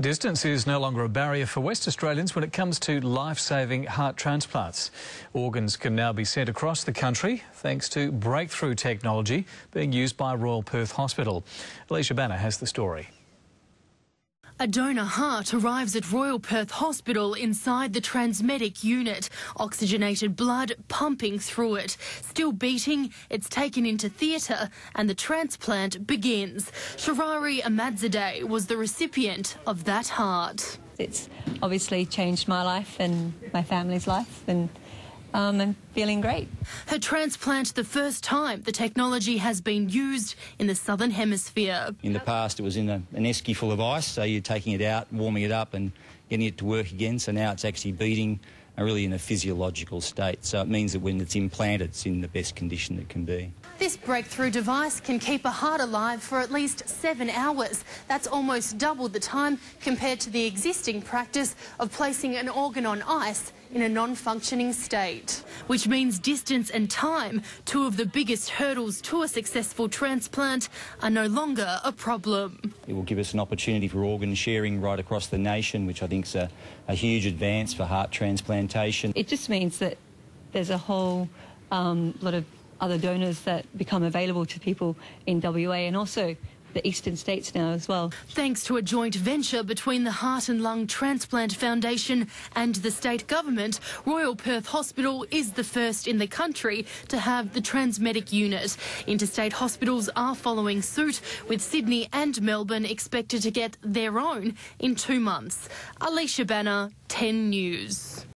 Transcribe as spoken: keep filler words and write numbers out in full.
Distance is no longer a barrier for West Australians when it comes to life-saving heart transplants. Organs can now be sent across the country thanks to breakthrough technology being used by Royal Perth Hospital. Alicia Banner has the story. A donor heart arrives at Royal Perth Hospital inside the TransMedic unit. Oxygenated blood pumping through it. Still beating, it's taken into theatre and the transplant begins. Shirari Amadzadeh was the recipient of that heart. It's obviously changed my life and my family's life, and Um, I'm feeling great. Her transplant, the first time the technology has been used in the Southern Hemisphere. In the past, it was in a, an esky full of ice, so you're taking it out, warming it up and getting it to work again. So now it's actually beating, really in a physiological state. So it means that when it's implanted, it's in the best condition it can be. This breakthrough device can keep a heart alive for at least seven hours. That's almost double the time compared to the existing practice of placing an organ on ice in a non-functioning state. Which means distance and time, two of the biggest hurdles to a successful transplant, are no longer a problem. It will give us an opportunity for organ sharing right across the nation, which I think is a, a huge advance for heart transplantation. It just means that there's a whole um, lot of other donors that become available to people in W A and also the eastern states now as well. Thanks to a joint venture between the Heart and Lung Transplant Foundation and the state government, Royal Perth Hospital is the first in the country to have the TransMedic unit. Interstate hospitals are following suit, with Sydney and Melbourne expected to get their own in two months. Alicia Banner, ten News.